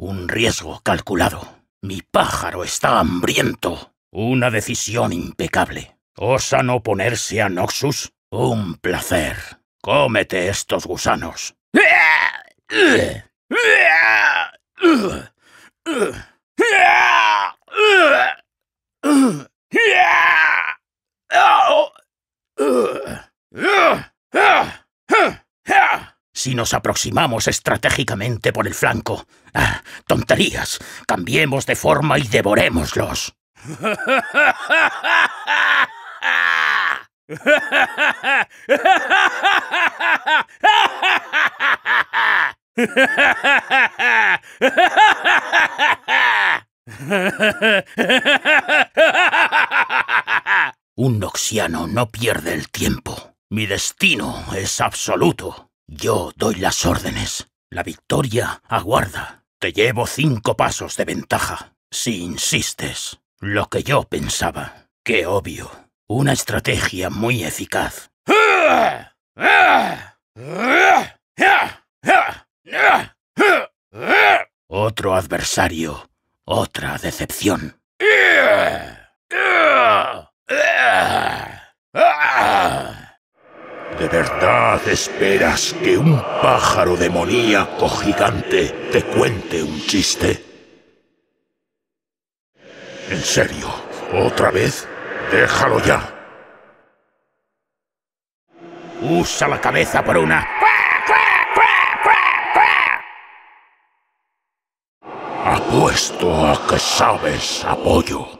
Un riesgo calculado. Mi pájaro está hambriento. Una decisión impecable. ¿Osan oponerse a Noxus? Un placer. Cómete estos gusanos. Si nos aproximamos estratégicamente por el flanco. Ah, ¡tonterías! Cambiemos de forma y devorémoslos. Un noxiano no pierde el tiempo. Mi destino es absoluto. Yo doy las órdenes. La victoria aguarda. Te llevo 5 pasos de ventaja. Si insistes. Lo que yo pensaba. Qué obvio. Una estrategia muy eficaz. Otro adversario. Otra decepción. ¿De verdad esperas que un pájaro demoníaco gigante te cuente un chiste? ¿En serio? ¿Otra vez? ¡Déjalo ya! Usa la cabeza por una... Apuesto a que sabes apoyo.